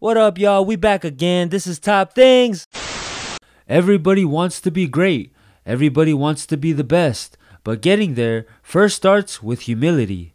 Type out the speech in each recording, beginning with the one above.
What up, y'all? We back again. This is Top Things. Everybody wants to be great. Everybody wants to be the best. But getting there first starts with humility.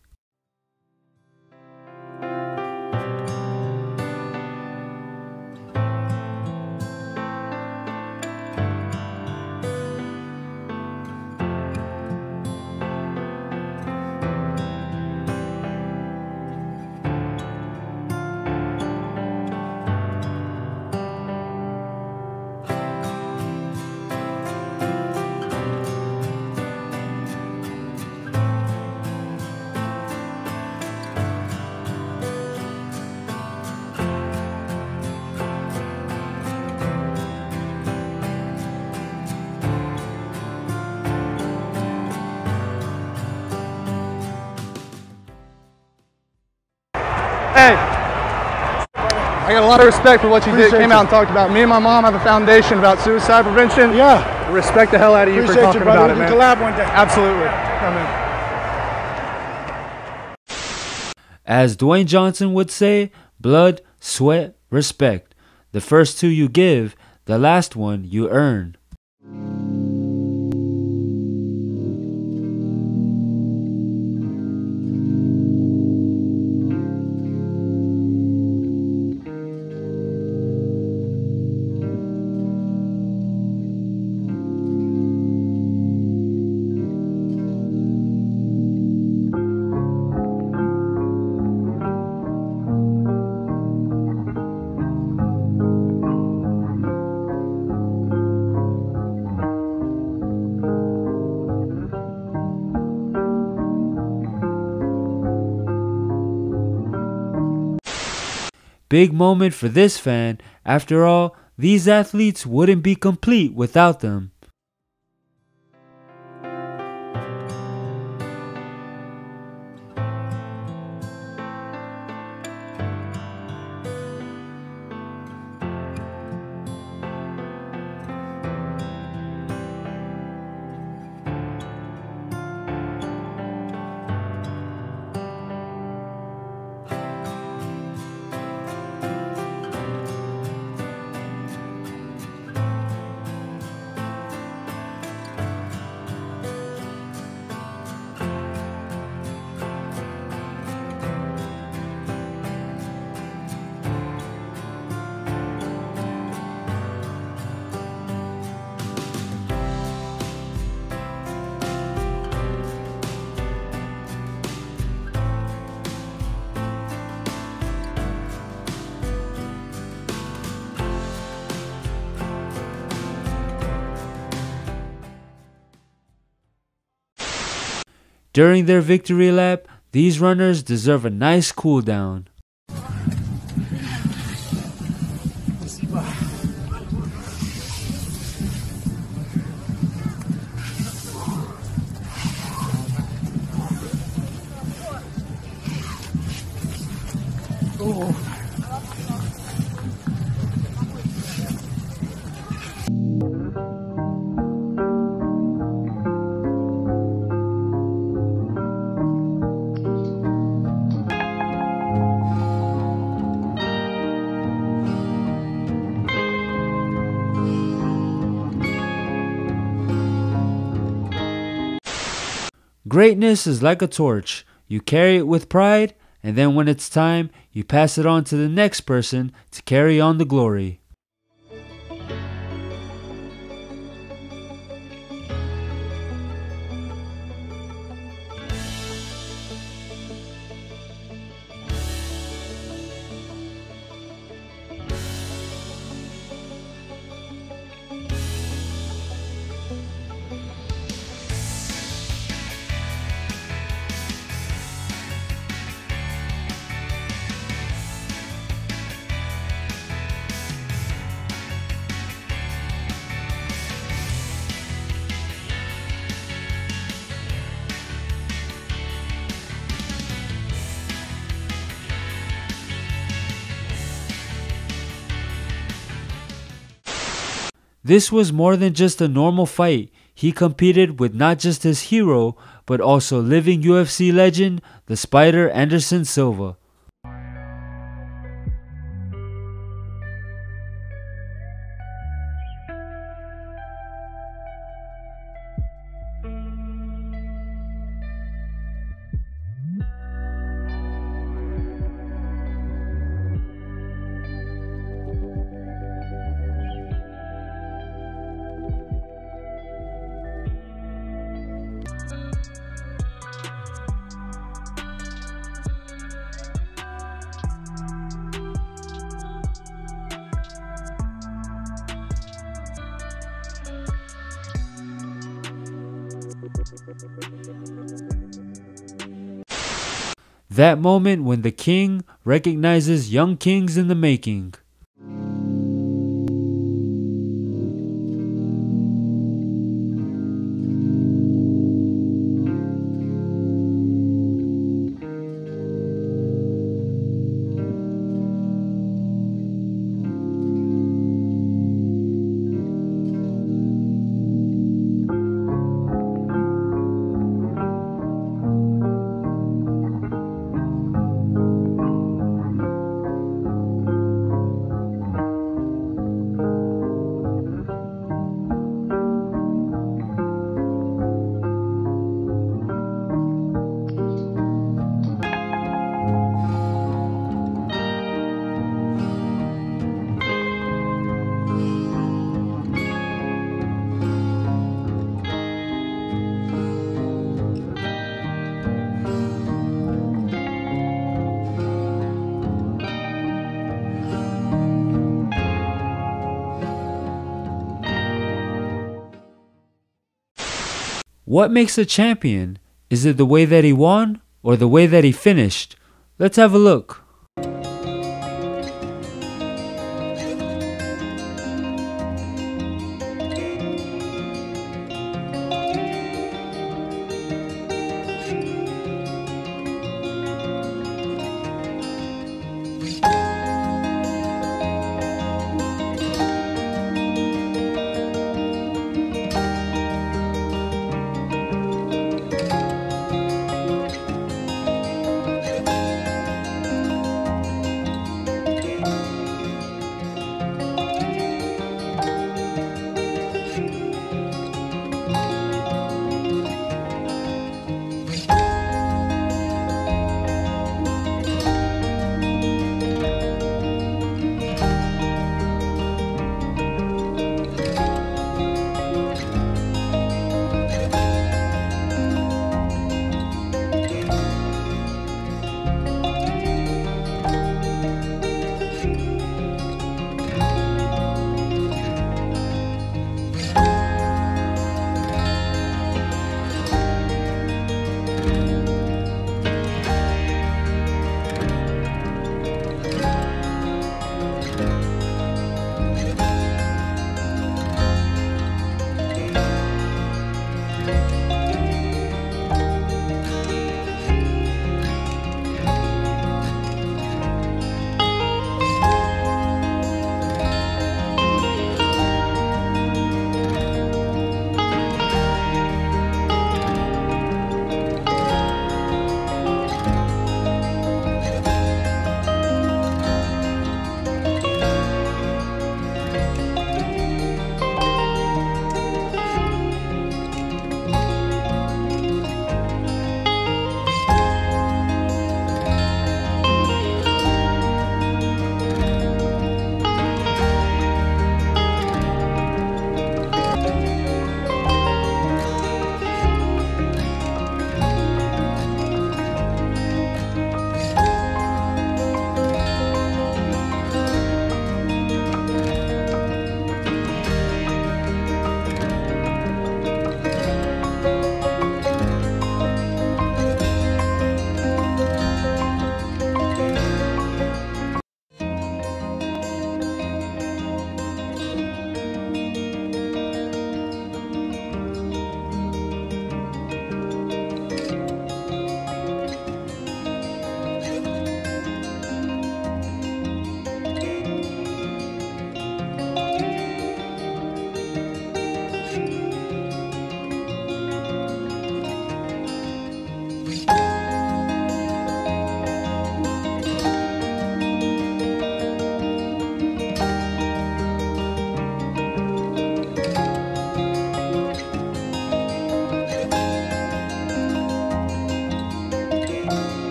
Hey, I got a lot of respect for what you did. Came out and talked about. Me and my mom have a foundation about suicide prevention. Yeah. Respect the hell out of you for talking about it, man. We can collab one day. Absolutely. Yeah, man. As Dwayne Johnson would say, blood, sweat, respect. The first two you give, the last one you earn. Big moment for this fan. After all, these athletes wouldn't be complete without them. During their victory lap, these runners deserve a nice cool down. Greatness is like a torch. You carry it with pride, and then when it's time, you pass it on to the next person to carry on the glory. This was more than just a normal fight. He competed with not just his hero, but also living UFC legend, the Spider Anderson Silva. That moment when the king recognizes young kings in the making. What makes a champion? Is it the way that he won or the way that he finished? Let's have a look.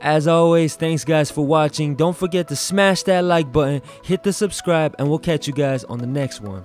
As always, thanks guys for watching. Don't forget to smash that like button, hit the subscribe, and we'll catch you guys on the next one.